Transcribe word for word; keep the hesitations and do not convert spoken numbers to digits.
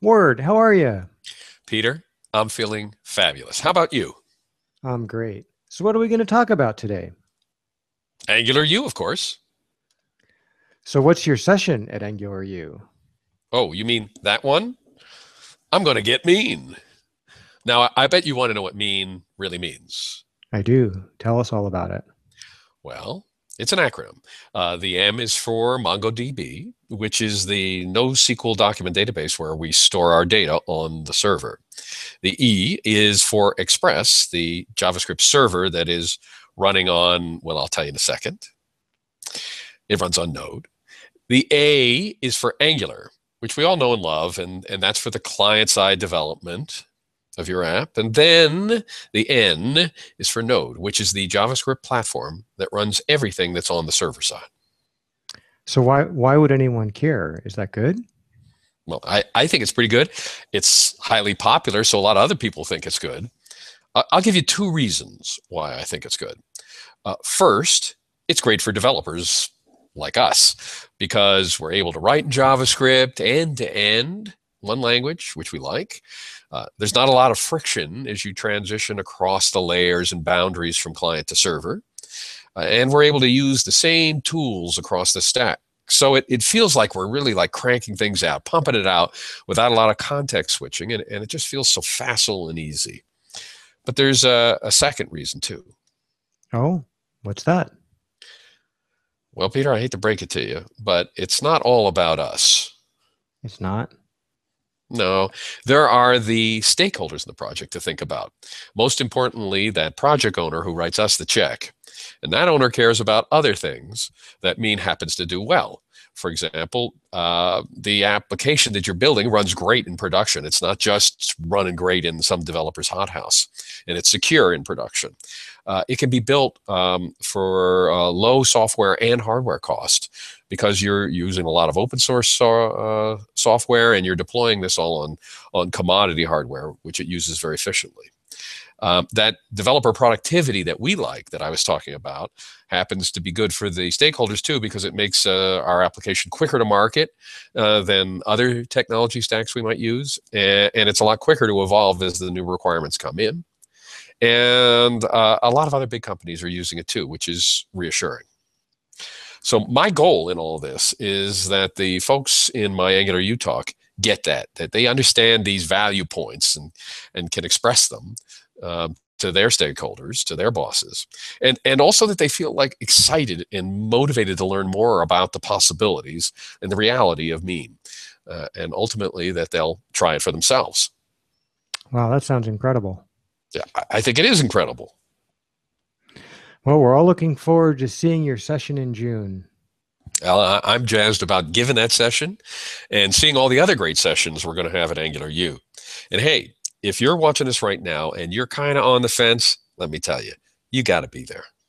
Word, how are you? Peter, I'm feeling fabulous. How about you? I'm great. So what are we going to talk about today? Angular U, of course. So what's your session at Angular U? Oh, you mean that one? I'm going to get mean. Now, I bet you want to know what mean really means. I do. Tell us all about it. Well, it's an acronym. Uh, the M is for MongoDB, which is the NoSQL document database where we store our data on the server. The E is for Express, the JavaScript server that is running on, well, I'll tell you in a second. It runs on Node. The A is for Angular, which we all know and love, and, and that's for the client-side development of your app. And then the N is for Node, which is the JavaScript platform that runs everything that's on the server side. So why, why would anyone care? Is that good? Well, I, I think it's pretty good. It's highly popular, so a lot of other people think it's good. Uh, I'll give you two reasons why I think it's good. Uh, first, it's great for developers like us because we're able to write in JavaScript end-to-end, one language, which we like. Uh, there's not a lot of friction as you transition across the layers and boundaries from client to server. Uh, and we're able to use the same tools across the stack. So it, it feels like we're really like cranking things out, pumping it out without a lot of context switching. And, and it just feels so facile and easy. But there's a, a second reason too. Oh, what's that? Well, Peter, I hate to break it to you, but it's not all about us. It's not? No, there are the stakeholders in the project to think about. Most importantly, that project owner who writes us the check. And that owner cares about other things that MEAN happens to do well. For example, uh, the application that you're building runs great in production. It's not just running great in some developer's hothouse, and it's secure in production. Uh, it can be built um, for uh, low software and hardware cost because you're using a lot of open source so uh, software and you're deploying this all on, on commodity hardware, which it uses very efficiently. Um, that developer productivity that we like, that I was talking about, happens to be good for the stakeholders too because it makes uh, our application quicker to market uh, than other technology stacks we might use. And, and it's a lot quicker to evolve as the new requirements come in. And uh, a lot of other big companies are using it too, which is reassuring. So my goal in all this is that the folks in my Angular U talk get that, that they understand these value points and, and can express them Uh, to their stakeholders, to their bosses, and, and also that they feel like excited and motivated to learn more about the possibilities and the reality of MEAN, uh, and ultimately that they'll try it for themselves. Wow, that sounds incredible. Yeah, I think it is incredible. Well, we're all looking forward to seeing your session in June. Uh, I'm jazzed about giving that session and seeing all the other great sessions we're going to have at Angular U. And hey, if you're watching this right now and you're kind of on the fence, let me tell you, you got to be there.